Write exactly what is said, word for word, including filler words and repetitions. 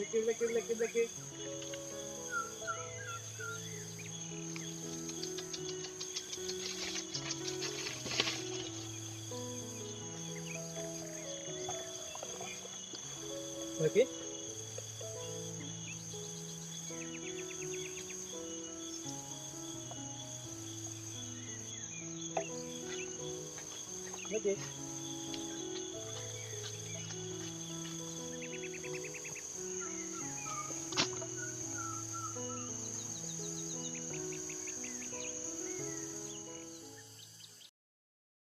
lick it, lick it, lick it, lick it. Okay. Okay.